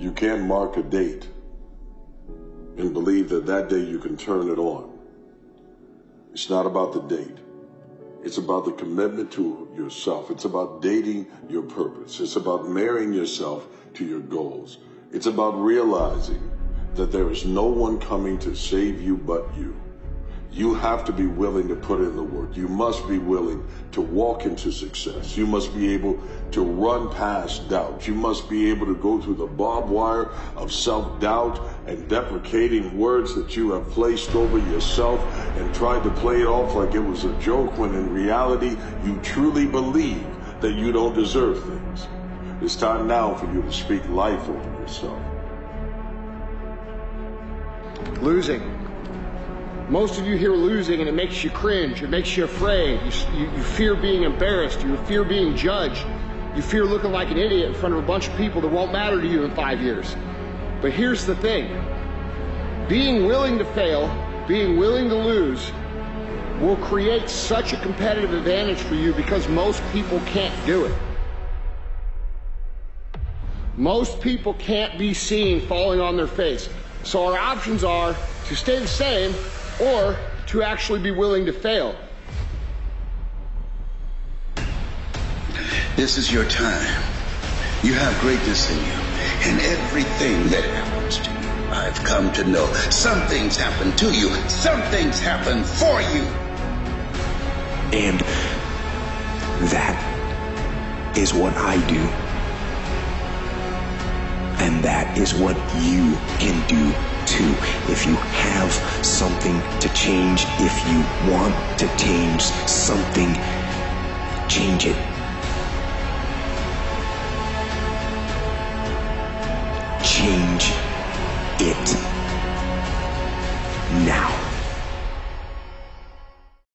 You can't mark a date and believe that that day you can turn it on. It's not about the date. It's about the commitment to yourself. It's about dating your purpose. It's about marrying yourself to your goals. It's about realizing that there is no one coming to save you but you. You have to be willing to put in the work. You must be willing to walk into success. You must be able to run past doubt. You must be able to go through the barbed wire of self-doubt and deprecating words that you have placed over yourself and tried to play it off like it was a joke, when in reality, you truly believe that you don't deserve things. It's time now for you to speak life over yourself. Losing. Most of you here are losing, and it makes you cringe. It makes you afraid. You fear being embarrassed. You fear being judged. You fear looking like an idiot in front of a bunch of people that won't matter to you in 5 years. But here's the thing. Being willing to fail, being willing to lose, will create such a competitive advantage for you, because most people can't do it. Most people can't be seen falling on their face. So our options are to stay the same, or to actually be willing to fail. This is your time. You have greatness in you, and everything that happens to you, I've come to know. Some things happen to you, some things happen for you. And that is what I do. And that is what you can do too. If you have something to change, if you want to change something, change it. Change it now.